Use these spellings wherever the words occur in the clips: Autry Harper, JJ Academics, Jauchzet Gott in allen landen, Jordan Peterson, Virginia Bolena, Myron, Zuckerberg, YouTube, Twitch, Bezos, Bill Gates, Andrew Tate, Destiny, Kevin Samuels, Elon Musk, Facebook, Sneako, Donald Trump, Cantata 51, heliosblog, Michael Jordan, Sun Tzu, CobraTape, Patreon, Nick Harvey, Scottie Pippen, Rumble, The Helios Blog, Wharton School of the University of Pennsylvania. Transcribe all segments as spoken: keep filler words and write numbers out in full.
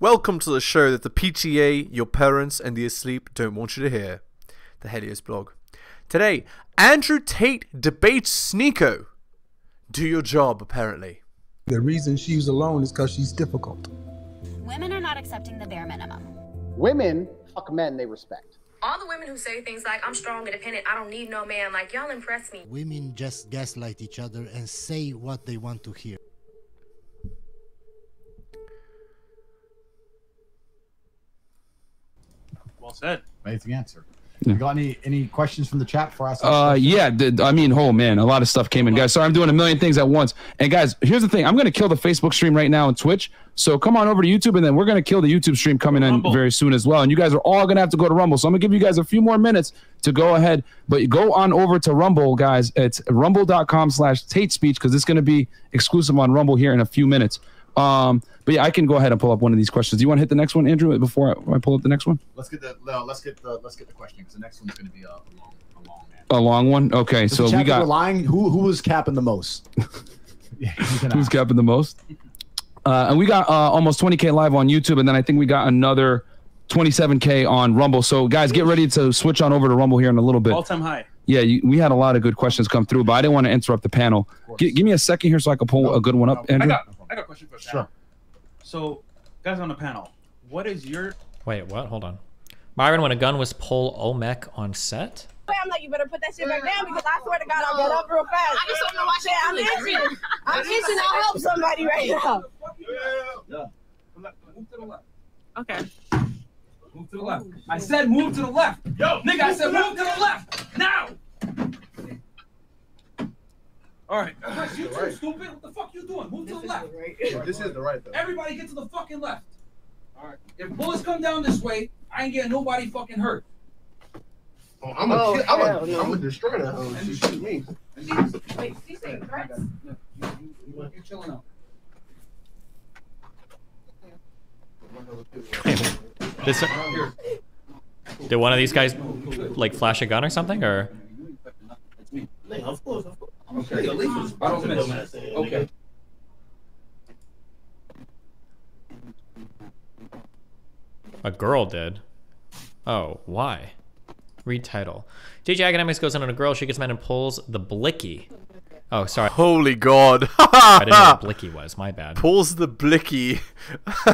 Welcome to the show that the P T A, your parents, and the asleep don't want you to hear. The Helios Blog. Today, Andrew Tate debates Sneako. Do your job, apparently. The reason she's alone is because she's difficult. Women are not accepting the bare minimum. Women fuck men they respect. All the women who say things like, I'm strong, independent, I don't need no man, like, y'all impress me. Women just gaslight each other and say what they want to hear. Well said. Amazing answer. You got any any questions from the chat for us? Uh, yeah, the, I mean, oh man, a lot of stuff came in, guys. Sorry, I'm doing a million things at once. And guys, here's the thing: I'm gonna kill the Facebook stream right now and Twitch. So come on over to YouTube, and then we're gonna kill the YouTube stream coming in very soon as well. And you guys are all gonna have to go to Rumble. So I'm gonna give you guys a few more minutes to go ahead, but go on over to Rumble, guys. It's rumble dot com slash Tate Speech because it's gonna be exclusive on Rumble here in a few minutes. Um, but yeah, I can go ahead and pull up one of these questions. Do you want to hit the next one, Andrew, before I, I pull up the next one? Let's get the no, let's get the let's get the question because the next one's going to be a, a long a long man. A long one. Okay, so we got lying. Who who was capping the most? Yeah, who's capping the most? Uh, and we got uh, almost twenty K live on YouTube, and then I think we got another twenty-seven K on Rumble. So guys, get ready to switch on over to Rumble here in a little bit. All time high. Yeah, you, we had a lot of good questions come through, but I didn't want to interrupt the panel. G give me a second here so I can pull no, a good one up. No, Andrew? I got I got a question for you. Sure. So, guys on the panel, what is your... Wait, what? Hold on. Myron, when a gun was pulled, Olmec on set? I'm like, you better put that shit back down because I swear to God, I'll get up real fast. I just want to watch that. I'm itching. I'm itching. I'll help somebody right now. Yeah. Move to the left. Okay. Move to the left. I said move to the left. Yo, nigga, I said move to the left. Now! All right. Chris, you too, stupid. What the fuck you doing? Move this to the left. The right. Yo, this is the right, though. Everybody get to the fucking left. All right. If bullets come down this way, I ain't getting nobody fucking hurt. Oh, I'm oh, a, I'm a, no. I'm a destroyer. Oh, she shoot me. Wait, she's saying threats. You're chilling out. This, uh, did one of these guys like flash a gun or something, or? Of course, of course. Okay. I don't miss. Okay. A girl did. Oh, why? Read title. J J Academics goes in on a girl. She gets mad and pulls the blicky. Oh, sorry. Holy God. I didn't know what blicky was. My bad. Pulls the blicky. Yeah,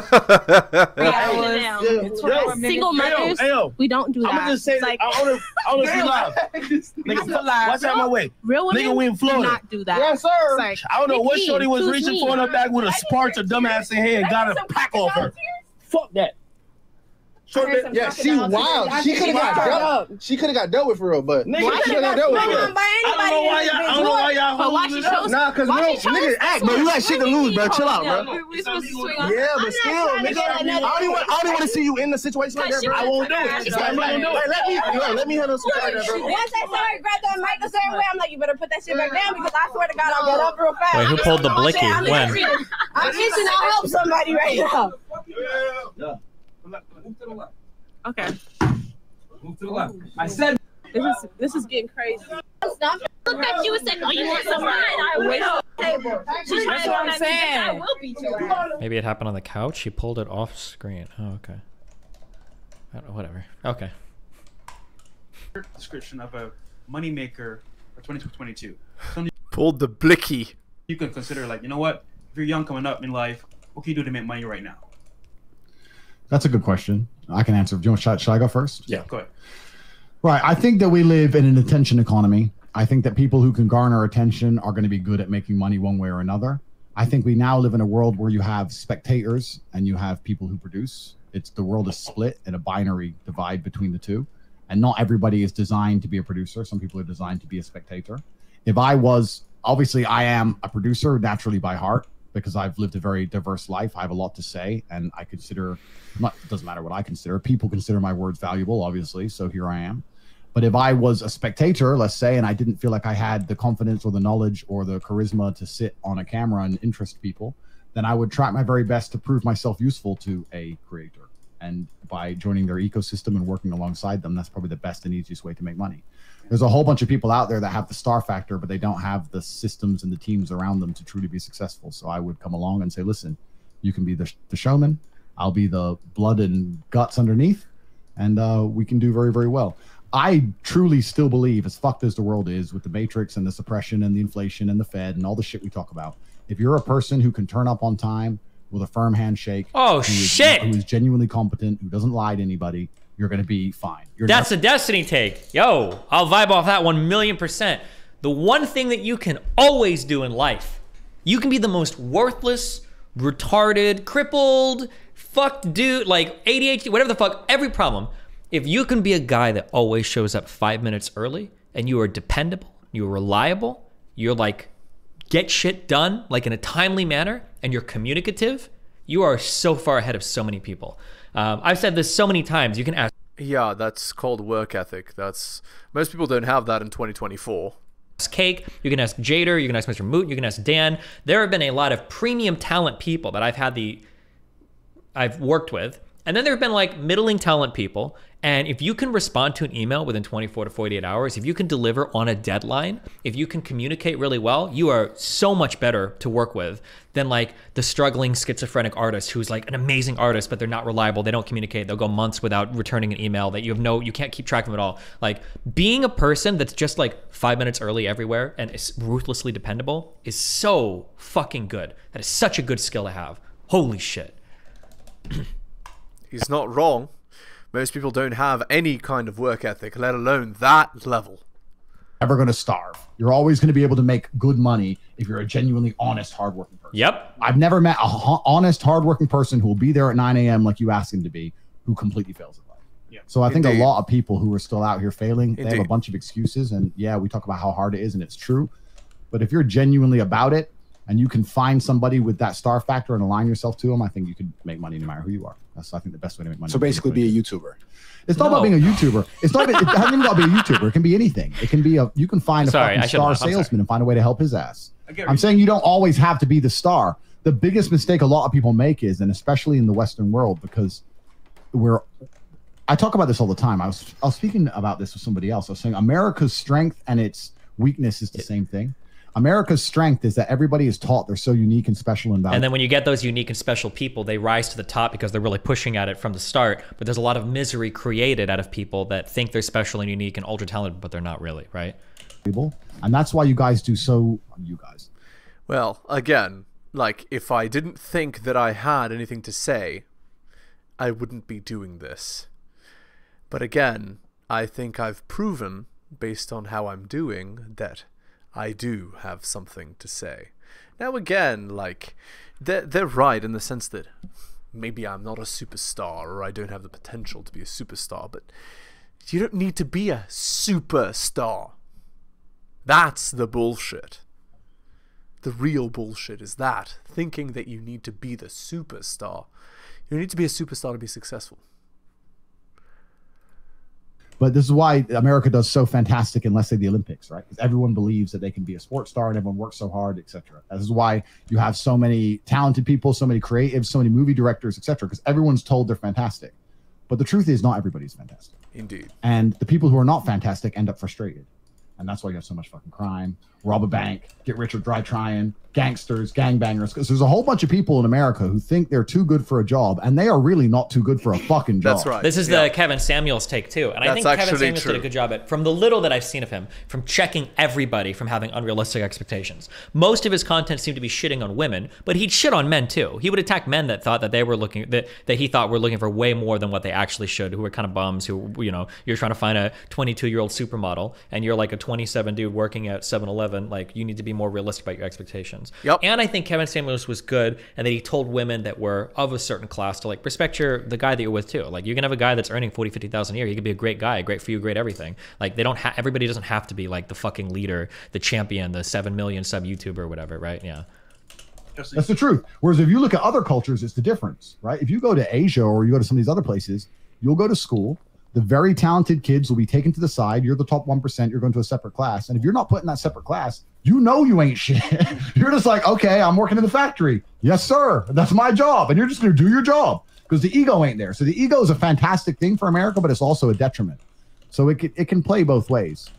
was, yeah, single mothers, hey, yo, we don't do that. I'm gonna just say, like, I want to be live. Nigga, watch out my way. Real women nigga, we in Florida. Do not do that. Yes, sir. Like, I don't know what shorty was Susie. reaching for in her bag with a Sparta dumbass in here and got a pack off her. Fuck that. Short yeah, she wild. She could have got, got dealt. Up. She could have got dealt with for real, but nigga, she could have got dealt with. Real. I don't know why y'all. I don't know why y'all holding it up. Nah, cause real niggas act, bro. You got shit to lose, bro. Chill out, bro. We, we supposed to swing on. Yeah, but still, nigga, I don't want. I don't want to see you in the situation like that, bro. I won't do it. I won't do it. Let me, let me handle something like that, bro. Once I saw her grab that mic a certain way, I'm like, you better put that shit back down because I swear to God, I'll get up real fast. Wait, who pulled the blicky? When? I'm itching. I'll help somebody right now. Yeah. Move to the left. Okay. Move to the left. I said this is this is getting crazy. Stop. Look at you and said, "Oh, you want some wine? I will." She's that's what I'm saying. I will beat you. Maybe it happened on the couch. She pulled it off screen. Oh, okay. I don't know, whatever. Okay. Description of a moneymaker for twenty twenty-two. Pulled the blicky. You can consider, like, you know what? If you're young coming up in life, what can you do to make money right now? That's a good question. I can answer. Do you want to, should I go first? Yeah, go ahead. Right. I think that we live in an attention economy. I think that people who can garner attention are going to be good at making money one way or another. I think we now live in a world where you have spectators and you have people who produce. It's the world is split in a binary divide between the two. And not everybody is designed to be a producer. Some people are designed to be a spectator. If I was, obviously I am a producer naturally by heart, because I've lived a very diverse life. I have a lot to say, and I consider, not, it doesn't matter what I consider, people consider my words valuable, obviously, so here I am. But if I was a spectator, let's say, and I didn't feel like I had the confidence or the knowledge or the charisma to sit on a camera and interest people, then I would try my very best to prove myself useful to a creator. And by joining their ecosystem and working alongside them, that's probably the best and easiest way to make money. There's a whole bunch of people out there that have the star factor, but they don't have the systems and the teams around them to truly be successful. So I would come along and say, listen, you can be the, the showman. I'll be the blood and guts underneath, and uh, we can do very, very well. I truly still believe, as fucked as the world is with the Matrix and the suppression and the inflation and the Fed and all the shit we talk about, if you're a person who can turn up on time with a firm handshake, oh who shit, is, who is genuinely competent, who doesn't lie to anybody, you're gonna be fine. You're That's a Destiny take. Yo, I'll vibe off that one million percent. The one thing that you can always do in life, you can be the most worthless, retarded, crippled, fucked dude, like A D H D, whatever the fuck, every problem. If you can be a guy that always shows up five minutes early and you are dependable, you're reliable, you're like, get shit done, like in a timely manner, and you're communicative, you are so far ahead of so many people. Um, I've said this so many times, you can ask. Yeah, that's called work ethic. That's, most people don't have that in twenty twenty-four. Cake, you can ask Jader, you can ask Mister Moot, you can ask Dan. There have been a lot of premium talent people that I've had the, I've worked with. And then there have been like middling talent people. And if you can respond to an email within twenty-four to forty-eight hours, if you can deliver on a deadline, if you can communicate really well, you are so much better to work with than like the struggling schizophrenic artist who's like an amazing artist, but they're not reliable. They don't communicate. They'll go months without returning an email that you have no, you can't keep track of at all. Like being a person that's just like five minutes early everywhere and is ruthlessly dependable is so fucking good. That is such a good skill to have. Holy shit. He's not wrong. Most people don't have any kind of work ethic, let alone that level. Never going to starve. You're always going to be able to make good money if you're a genuinely honest, hardworking person. Yep. I've never met a honest, hardworking person who will be there at nine A M like you ask him to be, who completely fails at life. Yep. So I think Indeed. a lot of people who are still out here failing, Indeed. they have a bunch of excuses. And yeah, we talk about how hard it is, and it's true. But if you're genuinely about it, and you can find somebody with that star factor and align yourself to them, I think you could make money no matter who you are. That's, I think, the best way to make money. So basically be a YouTuber. It's not no. about being a YouTuber. It's not, it hasn't even got to be a YouTuber. It can be anything. It can be a, you can find sorry, a fucking star salesman and find a way to help his ass. I'm saying you don't always have to be the star. The biggest mistake a lot of people make is, and especially in the Western world, because we're, I talk about this all the time. I was, I was speaking about this with somebody else. I was saying America's strength and its weakness is the same thing. America's strength is that everybody is taught they're so unique and special and valuable. And then when you get those unique and special people, they rise to the top because they're really pushing at it from the start. But there's a lot of misery created out of people that think they're special and unique and ultra talented, but they're not really, right? And that's why you guys do so, you guys. Well, again, like if I didn't think that I had anything to say, I wouldn't be doing this. But again, I think I've proven based on how I'm doing that I do have something to say. Now again, like, they're, they're right in the sense that maybe I'm not a superstar or I don't have the potential to be a superstar, but you don't need to be a superstar. That's the bullshit. The real bullshit is that, thinking that you need to be the superstar. You need to be a superstar to be successful. But this is why America does so fantastic in, let's say, the Olympics, right? Because everyone believes that they can be a sports star and everyone works so hard, et cetera. This is why you have so many talented people, so many creatives, so many movie directors, et cetera, because everyone's told they're fantastic. But the truth is not everybody's fantastic. Indeed. And the people who are not fantastic end up frustrated. And that's why you have so much fucking crime, rob a bank, get rich or dry trying, gangsters, gangbangers. Because there's a whole bunch of people in America who think they're too good for a job, and they are really not too good for a fucking job. That's right. This is yeah. the Kevin Samuels take too. And That's I think Kevin Samuels true. did a good job at, from the little that I've seen of him, from checking everybody from having unrealistic expectations. Most of his content seemed to be shitting on women, but he'd shit on men too. He would attack men that thought that they were looking, that, that he thought were looking for way more than what they actually should, who were kind of bums, who, you know, you're trying to find a twenty-two year old supermodel and you're like a twenty-seven dude working at seven eleven, like you need to be more realistic about your expectations. Yep. And I think Kevin Samuels was good, and that he told women that were of a certain class to like respect your the guy that you're with too. Like you can have a guy that's earning forty, fifty thousand a year. He could be a great guy, great for you, great everything. Like they don't ha everybody doesn't have to be like the fucking leader, the champion, the seven million sub YouTuber or whatever, right? Yeah. That's the truth. Whereas if you look at other cultures, it's the difference, right? If you go to Asia or you go to some of these other places, you'll go to school. The very talented kids will be taken to the side. You're the top one percent. You're going to a separate class. And if you're not put in that separate class, you know you ain't shit. You're just like, okay, I'm working in the factory. Yes, sir. That's my job. And you're just going to do your job because the ego ain't there. So the ego is a fantastic thing for America, but it's also a detriment. So it can, it can play both ways.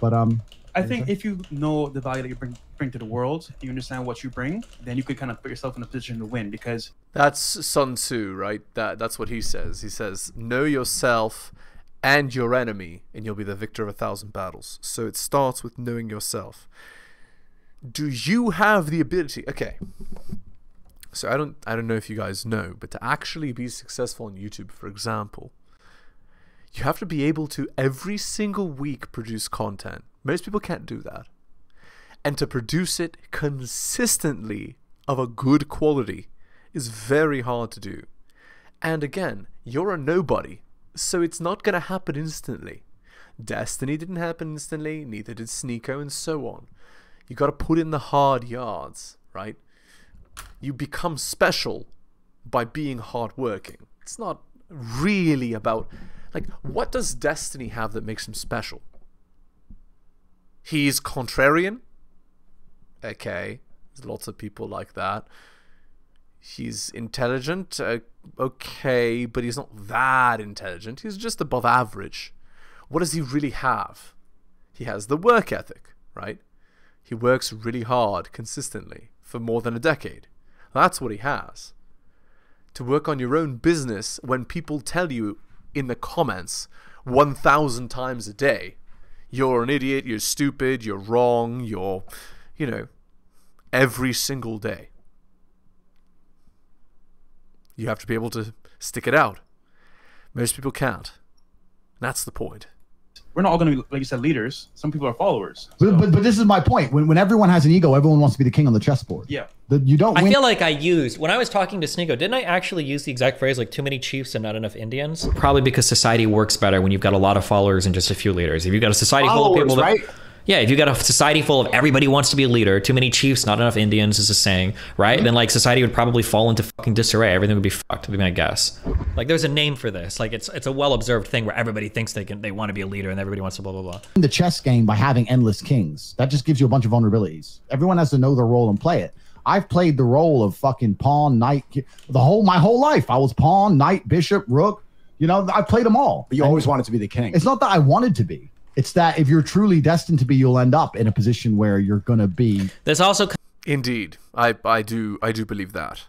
But um, I think if you know the value that you bring bring to the world, you understand what you bring, then you could kind of put yourself in a position to win. Because that's Sun Tzu, right? That that's what he says. He says, know yourself and your enemy, and you'll be the victor of a thousand battles. So it starts with knowing yourself. Do you have the ability? Okay. So I don't I don't know if you guys know, but to actually be successful on YouTube, for example, you have to be able to every single week produce content. Most people can't do that. And to produce it consistently of a good quality is very hard to do. And again, you're a nobody, so it's not going to happen instantly. Destiny didn't happen instantly, neither did Sneako, and so on. You got to put in the hard yards, right? You become special by being hardworking. It's not really about, like, what does Destiny have that makes him special? He's contrarian. Okay, there's lots of people like that. He's intelligent. Uh, okay, but he's not that intelligent. He's just above average. What does he really have? He has the work ethic, right? He works really hard consistently for more than a decade. That's what he has. To work on your own business when people tell you in the comments one thousand times a day, you're an idiot, you're stupid, you're wrong, you're, you know, every single day. You have to be able to stick it out. Most people can't. That's the point. We're not all going to be, like you said, leaders. Some people are followers. So. But, but but this is my point. When when everyone has an ego, everyone wants to be the king on the chessboard. Yeah. The, you don't. Win. I feel like I used when I was talking to Sneako. Didn't I actually use the exact phrase like "too many chiefs and not enough Indians"? Probably because society works better when you've got a lot of followers and just a few leaders. If you've got a society followers, full of people, that, right? Yeah. If you've got a society full of everybody wants to be a leader, too many chiefs, not enough Indians is a saying, right? Mm-hmm. Then like society would probably fall into fucking disarray. Everything would be fucked. Would be my guess. Like there's a name for this. Like it's it's a well observed thing where everybody thinks they can they want to be a leader and everybody wants to blah blah blah. In the chess game by having endless kings, that just gives you a bunch of vulnerabilities. Everyone has to know their role and play it. I've played the role of fucking pawn, knight, the whole my whole life. I was pawn, knight, bishop, rook. You know, I played them all. But you always wanted to be the king. It's not that I wanted to be. It's that if you're truly destined to be, you'll end up in a position where you're gonna be. There's also indeed, I I do I do believe that.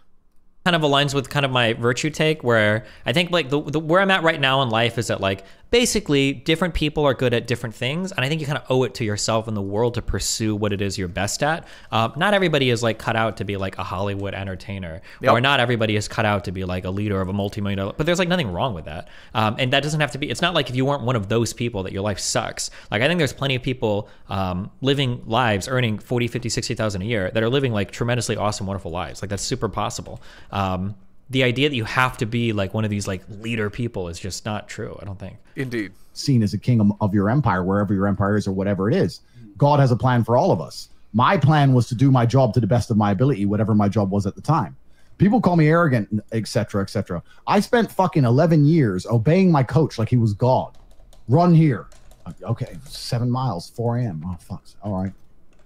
Kind of aligns with kind of my virtue take where I think like the, the where I'm at right now in life is that like basically different people are good at different things, and I think you kind of owe it to yourself and the world to pursue what it is you're best at. Uh, not everybody is like cut out to be like a Hollywood entertainer. Yep. Or not everybody is cut out to be like a leader of a multi-million dollar, but there's like nothing wrong with that, um, and that doesn't have to be. It's not like if you weren't one of those people that your life sucks. Like I think there's plenty of people um, living lives earning forty, fifty, sixty thousand a year that are living like tremendously awesome, wonderful lives. Like that's super possible. Um, the idea that you have to be like one of these like leader people is just not true, I don't think. Indeed. Seen as a king of your empire, wherever your empire is or whatever it is. God has a plan for all of us. My plan was to do my job to the best of my ability, whatever my job was at the time. People call me arrogant, et cetera, et cetera. I spent fucking eleven years obeying my coach like he was God. Run here. Okay, seven miles, four A M Oh, fuck. All right.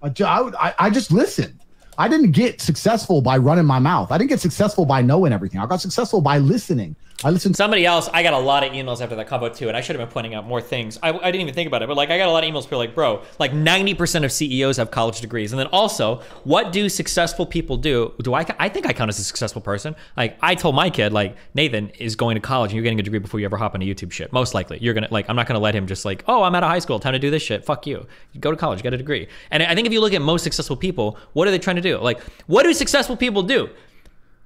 I, I, I just listened. I didn't get successful by running my mouth. I didn't get successful by knowing everything. I got successful by listening. I listened. Somebody else, I got a lot of emails after that combo too, and I should have been pointing out more things. I, I didn't even think about it, but like I got a lot of emails people like, bro, like ninety percent of C E Os have college degrees. And then also, what do successful people do? Do I, I think I count as a successful person. Like I told my kid, like Nathan is going to college and you're getting a degree before you ever hop into YouTube shit. Most likely, you're gonna, like I'm not gonna let him just like, oh, I'm out of high school, time to do this shit. Fuck you, you go to college, get a degree. And I think if you look at most successful people, what are they trying to do? Like, what do successful people do?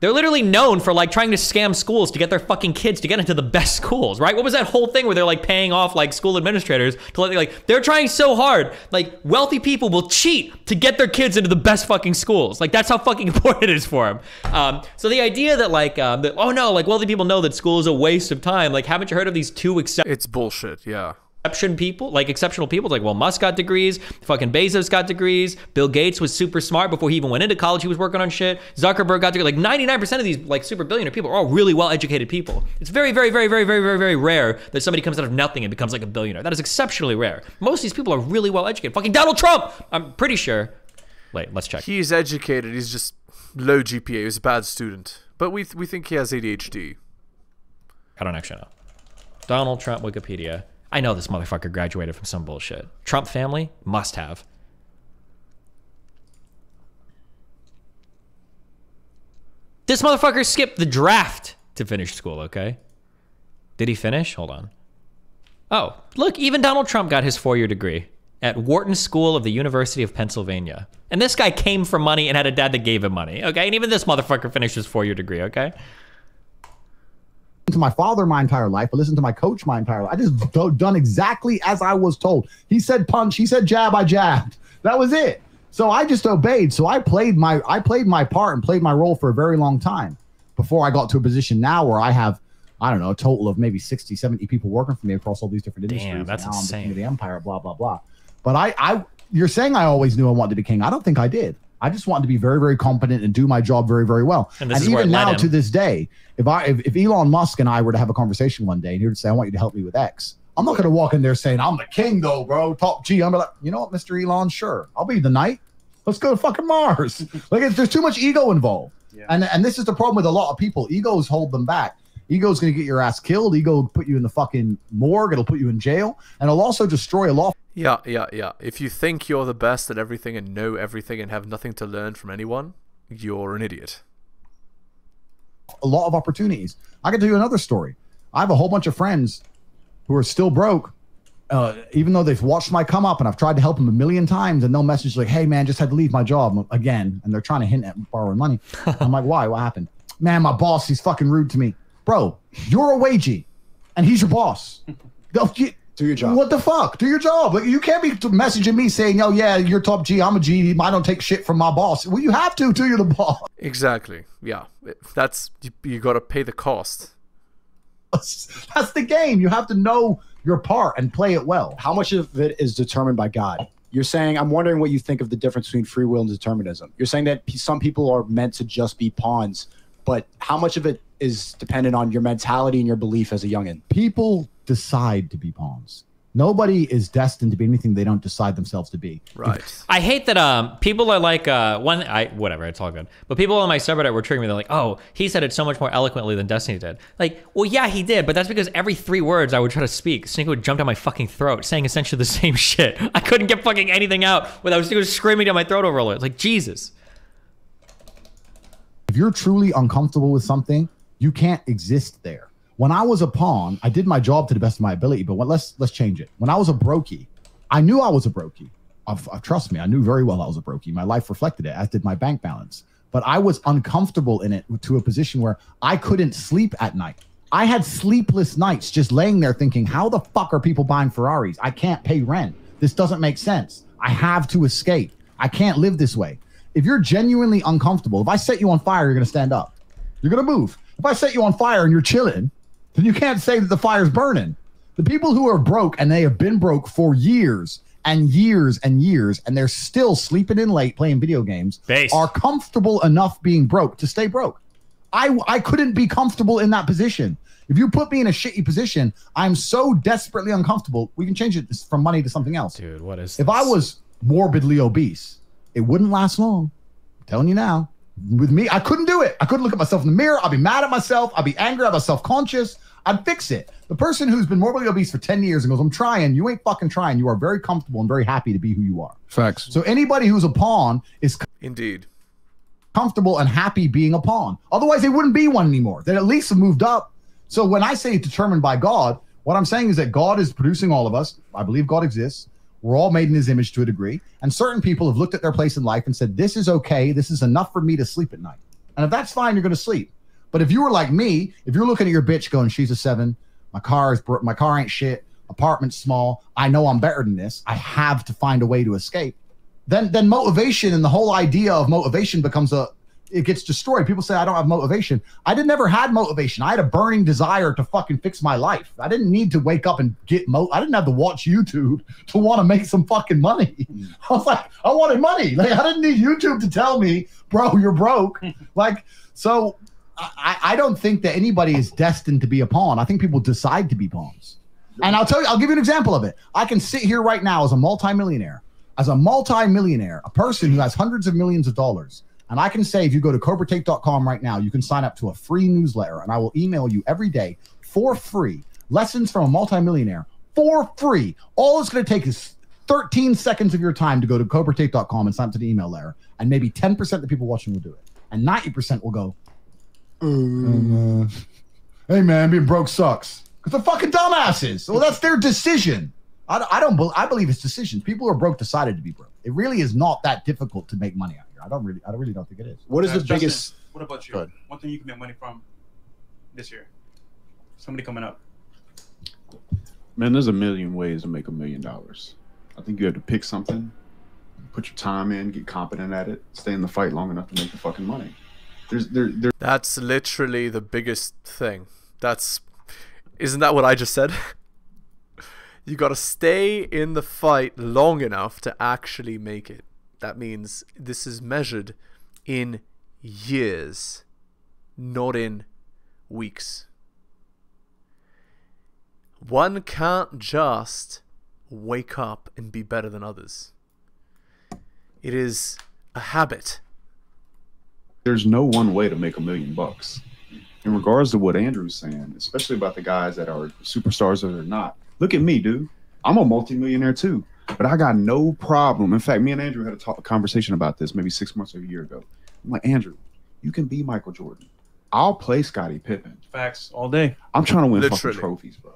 They're literally known for like trying to scam schools to get their fucking kids to get into the best schools, right? What was that whole thing where they're like paying off like school administrators to let, like, they're trying so hard. Like wealthy people will cheat to get their kids into the best fucking schools. Like that's how fucking important it is for them. Um, so the idea that like, um, that, oh no, like wealthy people know that school is a waste of time. Like, haven't you heard of these two exceptions? It's bullshit, yeah. People like exceptional people like, well, Musk got degrees, fucking Bezos got degrees, Bill Gates was super smart before he even went into college, he was working on shit, Zuckerberg got degrees. Like ninety-nine percent of these like super billionaire people are all really well educated people. It's very, very, very, very, very, very, very rare that somebody comes out of nothing and becomes like a billionaire. That is exceptionally rare. Most of these people are really well educated. Fucking Donald Trump, I'm pretty sure. Wait, let's check. He's educated, he's just low G P A, he's a bad student. But we, th we think he has A D H D. I don't actually know. Donald Trump, Wikipedia. I know this motherfucker graduated from some bullshit. Trump family? Must have. This motherfucker skipped the draft to finish school, okay? Did he finish? Hold on. Oh, look, even Donald Trump got his four-year degree at Wharton School of the University of Pennsylvania. And this guy came from money and had a dad that gave him money, okay? And even this motherfucker finished his four-year degree, okay? To my father my entire life, I listened to my coach my entire life. I just do, done exactly as I was told. He said punch, he said jab, I jabbed. That was it. So I just obeyed. So I played my I played my part and played my role for a very long time before I got to a position now where I have, I don't know, a total of maybe sixty, seventy people working for me across all these different Damn, industries. That's now insane. I'm the king of the empire, blah, blah, blah. But I, I, you're saying I always knew I wanted to be king. I don't think I did. I just wanted to be very, very competent and do my job very, very well. And, and even now to this day, if I, if, if Elon Musk and I were to have a conversation one day and he would say, I want you to help me with X, I'm not going to walk in there saying, I'm the king though, bro, top G. I'm like, you know what, Mister Elon, sure, I'll be the knight. Let's go to fucking Mars. Like, it's, there's too much ego involved. Yeah. And, and this is the problem with a lot of people. Egos hold them back. Ego's going to get your ass killed. Ego will put you in the fucking morgue. It'll put you in jail. And it'll also destroy a law. Yeah, yeah, yeah. If you think you're the best at everything and know everything and have nothing to learn from anyone, you're an idiot. A lot of opportunities. I can tell you another story. I have a whole bunch of friends who are still broke, uh, even though they've watched my come up and I've tried to help them a million times, and they'll message like, hey, man, just had to leave my job again. And they're trying to hint at borrowing money. I'm like, why? What happened? Man, my boss, he's fucking rude to me. Bro, you're a wagey, and he's your boss. Do your job. What the fuck? Do your job. Like, you can't be messaging me saying, oh, yeah, you're top G, I'm a G, I don't take shit from my boss. Well, you have to, too, you're the boss. Exactly, yeah. That's, you, you got to pay the cost. That's, that's the game. You have to know your part and play it well. How much of it is determined by God? You're saying, I'm wondering what you think of the difference between free will and determinism. You're saying that some people are meant to just be pawns, but how much of it is dependent on your mentality and your belief as a youngin'? People decide to be pawns. Nobody is destined to be anything they don't decide themselves to be. Right. I hate that um, people are like, uh, one, I whatever, it's all good. But people on my subreddit were triggering me. They're like, oh, he said it so much more eloquently than Destiny did. Like, well, yeah, he did, but that's because every three words I would try to speak, Sneako would jump down my fucking throat saying essentially the same shit. I couldn't get fucking anything out without Sneako screaming down my throat over all it. It's like, Jesus. If you're truly uncomfortable with something, you can't exist there. When I was a pawn, I did my job to the best of my ability, but what, let's let's change it. When I was a brokey, I knew I was a brokey. I've, I've, trust me, I knew very well I was a brokey. My life reflected it, as did my bank balance. But I was uncomfortable in it to a position where I couldn't sleep at night. I had sleepless nights just laying there thinking, how the fuck are people buying Ferraris? I can't pay rent. This doesn't make sense. I have to escape. I can't live this way. If you're genuinely uncomfortable, if I set you on fire, you're going to stand up. You're going to move. If I set you on fire and you're chilling, then you can't say that the fire's burning. The people who are broke, and they have been broke for years and years and years, and they're still sleeping in late playing video games, Base. are comfortable enough being broke to stay broke. I, I couldn't be comfortable in that position. If you put me in a shitty position, I'm so desperately uncomfortable. We can change it from money to something else. Dude, what is this? If I was morbidly obese, it wouldn't last long. I'm telling you now. With me, I couldn't do it. I couldn't look at myself in the mirror. I'd be mad at myself. I'd be angry. I'd be self-conscious. I'd fix it. The person who's been morbidly obese for ten years and goes, I'm trying. You ain't fucking trying. You are very comfortable and very happy to be who you are. Facts. So anybody who's a pawn is indeed comfortable and happy being a pawn. Otherwise, they wouldn't be one anymore. They'd at least have moved up. So when I say determined by God, what I'm saying is that God is producing all of us. I believe God exists. We're all made in his image to a degree. And certain people have looked at their place in life and said, this is okay. This is enough for me to sleep at night. And if that's fine, you're going to sleep. But if you were like me, if you're looking at your bitch going, she's a seven. My car is my car ain't shit. Apartment's small. I know I'm better than this. I have to find a way to escape. Then, then motivation and the whole idea of motivation becomes a, it gets destroyed. People say, I don't have motivation. I didn't ever had motivation. I had a burning desire to fucking fix my life. I didn't need to wake up and get mo. I didn't have to watch YouTube to want to make some fucking money. I was like, I wanted money. Like, I didn't need YouTube to tell me, bro, you're broke. Like, so I, I don't think that anybody is destined to be a pawn. I think people decide to be pawns. And I'll tell you, I'll give you an example of it. I can sit here right now as a multimillionaire, as a multimillionaire, a person who has hundreds of millions of dollars. And I can say, if you go to Cobra Tape dot com right now, you can sign up to a free newsletter, and I will email you every day for free. Lessons from a multimillionaire for free. All it's going to take is thirteen seconds of your time to go to Cobra Tape dot com and sign up to the email letter, and maybe ten percent of the people watching will do it. And ninety percent will go, Um, uh, hey man, being broke sucks. Cause they're fucking dumbasses. Well, that's their decision. I, I don't. I believe it's decisions. People who are broke decided to be broke. It really is not that difficult to make money out here. I don't really. I don't really don't think it is. What is uh, the Justin, biggest? What about you? One thing you can make money from this year. Somebody coming up. Man, there's a million ways to make a million dollars. I think you have to pick something, put your time in, get competent at it, stay in the fight long enough to make the fucking money. There's there. there... That's literally the biggest thing. That's. Isn't that what I just said? You gotta stay in the fight long enough to actually make it. That means this is measured in years, not in weeks. One can't just wake up and be better than others. It is a habit. There's no one way to make a million bucks. In regards to what Andrew's saying, especially about the guys that are superstars or they're not, look at me, dude. I'm a multimillionaire too, but I got no problem. In fact, me and Andrew had a, talk, a conversation about this maybe six months or a year ago. I'm like, Andrew, you can be Michael Jordan. I'll play Scottie Pippen. Facts all day. I'm trying to win Literally. fucking trophies, bro.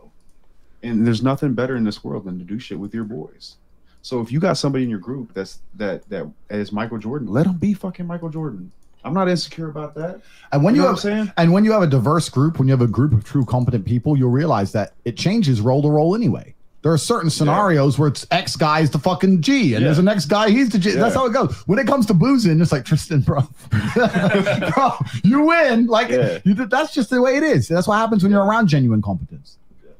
And there's nothing better in this world than to do shit with your boys. So if you got somebody in your group that's that that is Michael Jordan, let them be fucking Michael Jordan. I'm not insecure about that. And when you, know you have, what I'm saying? And when you have a diverse group, when you have a group of true competent people, you'll realize that it changes role to role anyway. There are certain scenarios yeah. where it's X guy is the fucking G, and yeah. there's an X guy, he's the G. Yeah. That's how it goes. When it comes to boozing, it's like, Tristan, bro, bro, you win. Like yeah. you, that's just the way it is. That's what happens when yeah. you're around genuine competence. Yeah.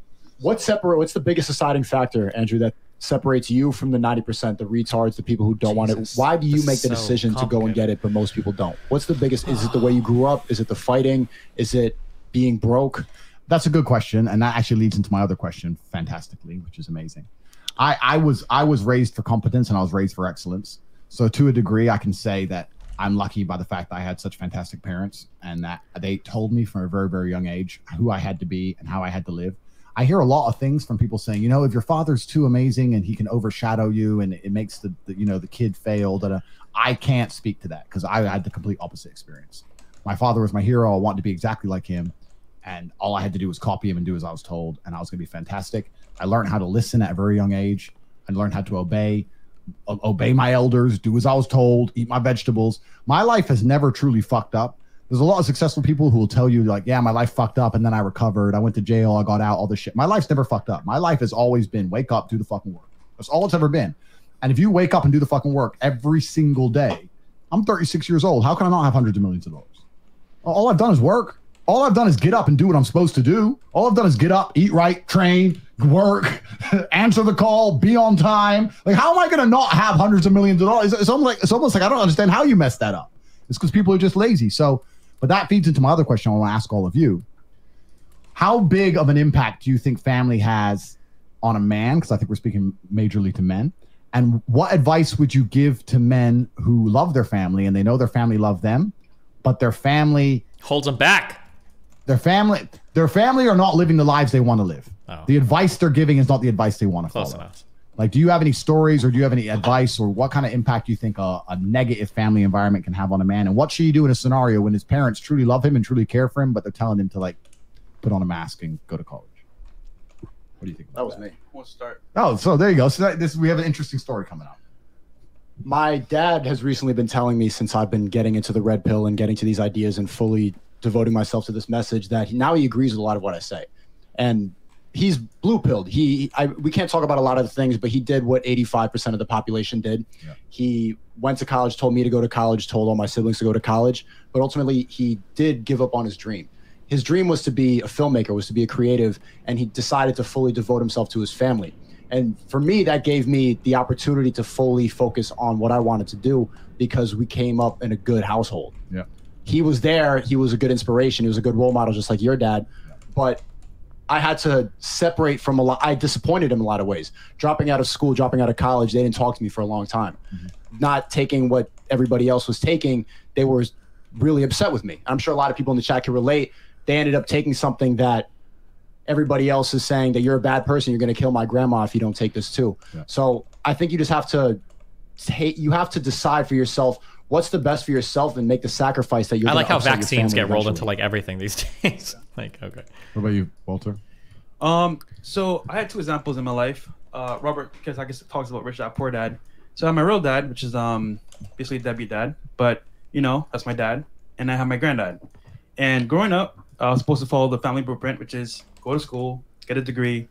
What separate? What's the biggest deciding factor, Andrew, that separates you from the ninety percent, the retards, the people who don't Jesus. want it? Why do you this make the so decision to go and get it, but most people don't? What's the biggest? Is it the way you grew up? Is it the fighting? Is it being broke? That's a good question, and that actually leads into my other question fantastically, which is amazing. I, I was I was raised for competence, and I was raised for excellence. So to a degree, I can say that I'm lucky by the fact that I had such fantastic parents, and that they told me from a very, very young age who I had to be and how I had to live. I hear a lot of things from people saying, you know, if your father's too amazing and he can overshadow you and it makes the, the you know, the kid fail, that I can't speak to that because I had the complete opposite experience. My father was my hero. I wanted to be exactly like him. And all I had to do was copy him and do as I was told. And I was going to be fantastic. I learned how to listen at a very young age. I learned how to obey, obey my elders, do as I was told, eat my vegetables. My life has never truly fucked up. There's a lot of successful people who will tell you like, yeah, my life fucked up and then I recovered. I went to jail. I got out, all this shit. My life's never fucked up. My life has always been wake up, do the fucking work. That's all it's ever been. And if you wake up and do the fucking work every single day, I'm thirty-six years old. How can I not have hundreds of millions of dollars? All I've done is work. All I've done is get up and do what I'm supposed to do. All I've done is get up, eat right, train, work, answer the call, be on time. Like, how am I going to not have hundreds of millions of dollars? It's almost like, it's almost like I don't understand how you messed that up. It's because people are just lazy. So, but that feeds into my other question I want to ask all of you. How big of an impact do you think family has on a man? Because I think we're speaking majorly to men. And what advice would you give to men who love their family and they know their family love them, but their family holds them back? Their family, their family are not living the lives they want to live. Oh. The advice they're giving is not the advice they want to follow. Close enough. Like, do you have any stories or do you have any advice or what kind of impact do you think a, a negative family environment can have on a man? And what should you do in a scenario when his parents truly love him and truly care for him, but they're telling him to, like, put on a mask and go to college? What do you think about that? That was me. We'll start. Oh, so there you go. So that, this, we have an interesting story coming up. My dad has recently been telling me since I've been getting into the red pill and getting to these ideas and fully devoting myself to this message that he, now he agrees with a lot of what I say. And he's blue pilled. He, I, we can't talk about a lot of the things, but he did what eighty-five percent of the population did. Yeah. He went to college, told me to go to college, told all my siblings to go to college. But ultimately, he did give up on his dream. His dream was to be a filmmaker, was to be a creative, and he decided to fully devote himself to his family. And for me, that gave me the opportunity to fully focus on what I wanted to do because we came up in a good household. Yeah. He was there. He was a good inspiration. He was a good role model, just like your dad. Yeah. But I had to separate from a lot. I disappointed him in a lot of ways. Dropping out of school, dropping out of college, they didn't talk to me for a long time. Mm-hmm. Not taking what everybody else was taking, they were really upset with me. I'm sure a lot of people in the chat can relate. They ended up taking something that everybody else is saying that you're a bad person, you're going to kill my grandma if you don't take this too. Yeah. So I think you just have to take, you have to decide for yourself what's the best for yourself and make the sacrifice that you're. I like how vaccines get rolled eventually. into like everything these days. Like, okay. What about you, Walter? Um, so I had two examples in my life. Uh, Robert, because I guess it talks about rich dad, poor dad. So I have my real dad, which is um basically deadbeat dad, but you know that's my dad, and I have my granddad. And growing up, I was supposed to follow the family blueprint, which is go to school, get a degree,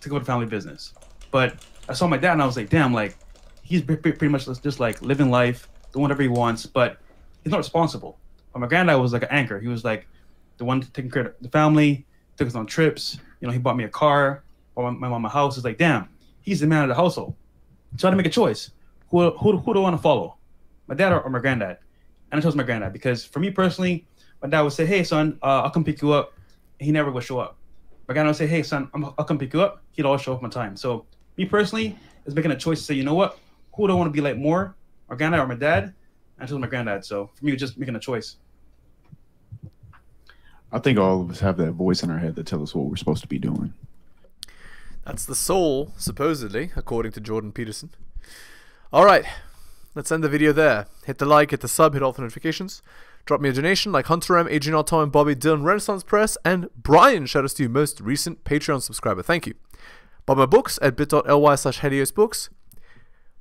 to go to family business. But I saw my dad, and I was like, damn, like he's pretty much just like living life, doing whatever he wants, but he's not responsible. But my granddad was like an anchor. He was like the one taking care of the family, took us on trips. You know, he bought me a car, bought my mom a house. It's like, damn, he's the man of the household. So I had to make a choice. Who, who, who do I want to follow? My dad or, or my granddad? And I chose my granddad because for me personally, my dad would say, hey, son, uh, I'll come pick you up. He never would show up. My granddad would say, hey, son, I'm, I'll come pick you up. He'd always show up on time. So me personally is making a choice to say, you know what? Who do I want to be like more? My granddad or my dad? I chose my granddad. So for me, it was just making a choice. I think all of us have that voice in our head that tells us what we're supposed to be doing. That's the soul, supposedly, according to Jordan Peterson. All right, let's end the video there. Hit the like, hit the sub, hit all the notifications. Drop me a donation like Hunter M, Adrian R. Tom, and Bobby, Dylan, Renaissance Press, and Brian. Shout out to your most recent Patreon subscriber. Thank you. Buy my books at bit.ly slash heliosbooks.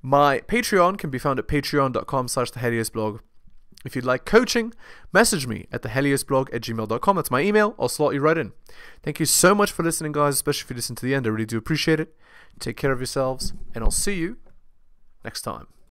My Patreon can be found at patreon.com slash the heliosblog. If you'd like coaching, message me at the helios blog at gmail dot com. That's my email. I'll slot you right in. Thank you so much for listening, guys, especially if you listen to the end. I really do appreciate it. Take care of yourselves, and I'll see you next time.